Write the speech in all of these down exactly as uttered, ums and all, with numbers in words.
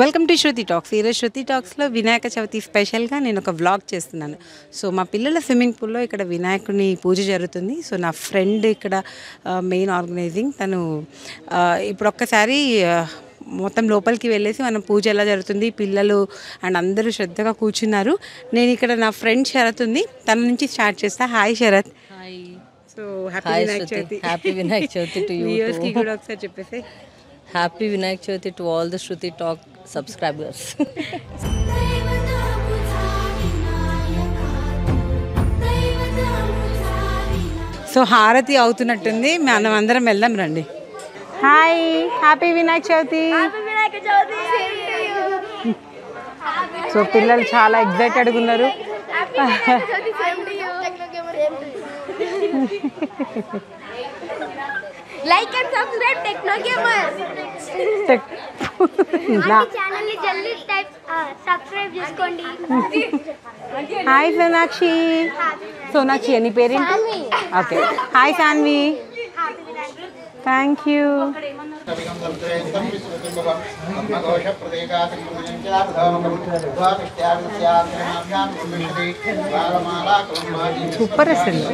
Welcome to Shruti talks. ఈరోజు శృతి టాక్స్లో వినాయక చవితి స్పెషల్గా నేను ఒక వ్లాగ్ చేస్తున్నాను. సో మా పిల్లల స్విమ్మింగ్ పూల్లో ఇక్కడ వినాయకుడిని పూజ జరుగుతుంది. సో నా ఫ్రెండ్ ఇక్కడ మెయిన్ ఆర్గనైజింగ్, తను ఇప్పుడు ఒక్కసారి మొత్తం లోపలికి వెళ్ళేసి మనం పూజ ఎలా జరుగుతుంది, పిల్లలు అండ్ అందరూ శ్రద్ధగా కూర్చున్నారు. నేను ఇక్కడ నా ఫ్రెండ్ శరత్ ఉంది, తన నుంచి స్టార్ట్ చేస్తా. Hi Sharath. Hi. So happy Vinayaka Chavithi. Happy Vinayaka Chavithi to you. వ్యూయర్స్కి కూడా ఒకసారి చెప్పేసి happy Vinayaka Chavithi to all the Shruti talk subscribers. So హారతి అవుతున్నట్టుంది, మనం అందరం వెళ్దాం రండి. Hi, happy Vinayaka Chavithi. So పిల్లలు చాలా ఎగ్జైటెడ్గా ఉన్నారు. Like and subscribe టెక్నోగేమర్. నా ఛానల్ ని జల్లి టైప్ సబ్స్క్రైబ్ చేసుకోండి. హాయ్ సోనాక్షి. సోనాక్షి అని parent. Okay. Hi Kanvi. Thank you. Super అసలు.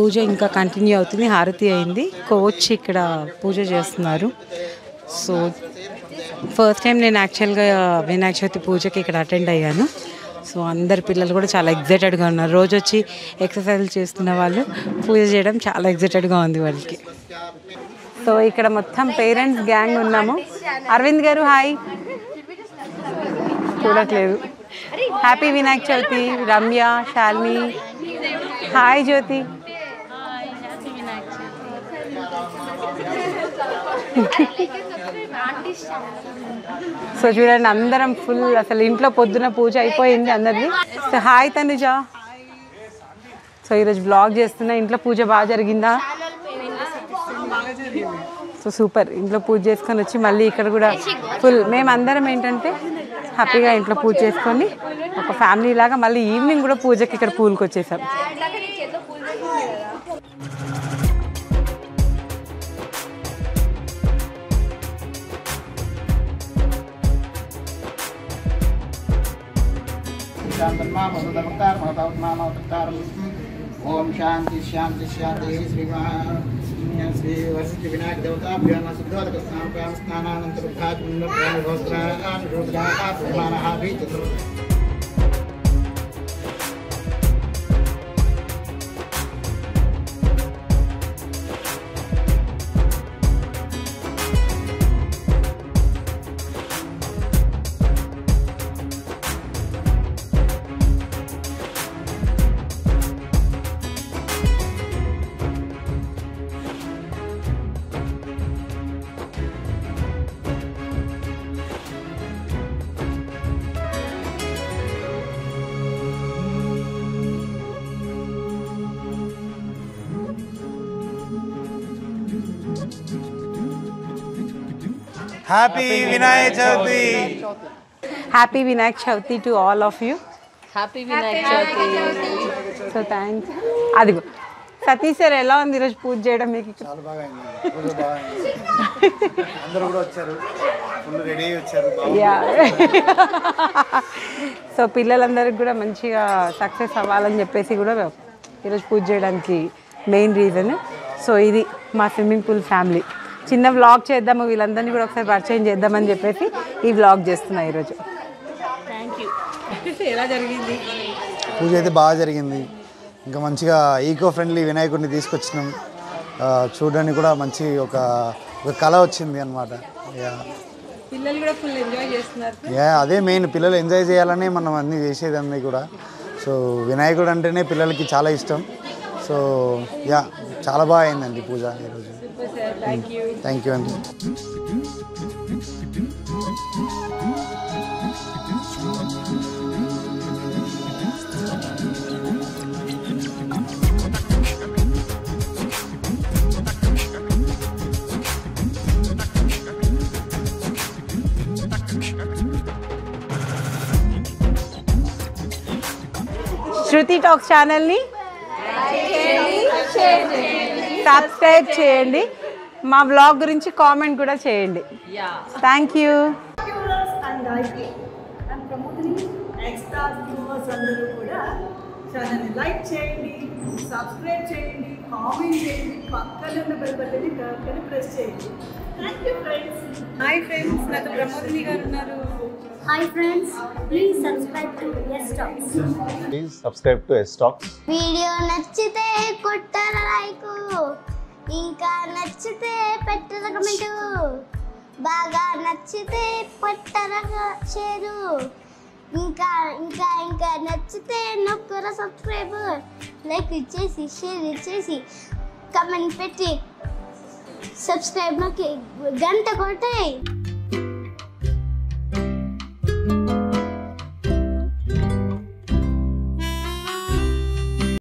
పూజ ఇంకా కంటిన్యూ అవుతుంది. హారతి అయింది, కోచ్ ఇక్కడ పూజ చేస్తున్నారు. సో ఫస్ట్ టైం నేను యాక్చువల్గా వినాయక చవితి పూజకి ఇక్కడ అటెండ్ అయ్యాను. సో అందరు పిల్లలు కూడా చాలా ఎగ్జైటెడ్గా ఉన్నారు. రోజు వచ్చి ఎక్సర్సైజ్ చేస్తున్న వాళ్ళు పూజ చేయడం చాలా ఎగ్జైటెడ్గా ఉంది వాళ్ళకి. సో ఇక్కడ మొత్తం పేరెంట్స్ గ్యాంగ్ ఉన్నాము. అరవింద్ గారు హాయ్. చూడట్లేదు. Happy Vinayaka Chavithi. Ramya, Shalmi. Hi Jyothi. So చూడండి అందరం ఫుల్, అసలు ఇంట్లో పొద్దున పూజ అయిపోయింది అందరిది. So hi Tanuja. సో ఈరోజు బ్లాగ్ చేస్తున్నా. ఇంట్లో పూజ బాగా జరిగిందా? So super. ఇంట్లో పూజ చేసుకొని వచ్చి మళ్ళీ ఇక్కడ కూడా ఫుల్ మేమందరం ఏంటంటే హ్యాపీగా ఇంట్లో పూజ చేసుకొని ఒక ఫ్యామిలీ లాగా మళ్ళీ ఈవినింగ్ కూడా పూజకి ఇక్కడ పూల్కి వచ్చేసాం. ఓం శాంతి శాంతి శాంతి. శ్రీ వసతి వినాయక దేవతాభ్యాం శుద్ధోదక స్నానం స్నానానంతరం ప్రాణాయామం ప్రాణాయామం రుద్రాక్ష. Happy Vinayaka Chavithi. Happy Vinayaka Chavithi to all of you. Happy Vinayaka Chavithi. So thanks. అదిగో సతీష్ సార్, ఎలా ఉంది ఈరోజు పూజ చేయడం మీకు? చాలా బాగా అయింది. అందరూ కూడా వచ్చారు, ఫుల్ రెడీ వచ్చారు. యా. సో పిల్లలందరికీ కూడా మంచిగా సక్సెస్ అవ్వాలని చెప్పేసి కూడా ఈరోజు పూజ చేయడానికి మెయిన్ రీజన్. సో ఇది మా స్విమ్మింగ్ పూల్ ఫ్యామిలీ. చిన్న వ్లాగ్ చేద్దాము, వీళ్ళందరినీ కూడా ఒకసారి పరిచయం చేద్దామని చెప్పేసి ఈ వ్లాగ్ చేస్తున్నా ఈరోజు. Thank you. ఎలా జరిగింది పూజ? అయితే బాగా జరిగింది. ఇంకా మంచిగా ఈకో ఫ్రెండ్లీ వినాయకుడిని తీసుకొచ్చినాం. చూడడానికి కూడా మంచి ఒక ఒక కళ వచ్చింది అనమాట. పిల్లలు కూడా ఫుల్ ఎంజాయ్ చేస్తున్నారు. యా, అదే మెయిన్, పిల్లలు ఎంజాయ్ చేయాలని మనం అన్నీ చేసేదన్నీ కూడా. సో వినాయకుడు అంటేనే పిల్లలకి చాలా ఇష్టం. సో యా, చాలా బాగా అయిందండి పూజ ఈరోజు. Thank you. థ్యాంక్ యూ అండి. శృతి టాక్స్ ఛానల్ని సబ్స్క్రైబ్ చేయండి. మా బ్లాగ్ గురించి కామెంట్ కూడా చేయండి. Thank you. లైక్ చేయండి, సబ్స్క్రైబ్ చేయండి, కామెంట్ చేయండి, పక్కన ఉన్న బెల్ బటన్ని టక్కని ప్రెస్ చేయండి. Thank you friends. Hi friends, నాకు ప్రమోదిని గారు ఉన్నారు. Hi friends, please subscribe to S talks. Please subscribe to S talks. Video నచ్చితే కొట్టరా లైక్, ఇంకా నచ్చితే పెట్టరా కమెంట్, బాగా నచ్చితే పెట్టరా షేర్, ఇంకా ఇంకా ఇంకా నచ్చితే నొక్కరా సబ్స్క్రైబ్. లైక్ ఇచ్చేసి షేర్ ఇచ్చేసి కమెంట్ పెట్టి సబ్స్క్రైబ్ నొక్కి గంట కొట్టే.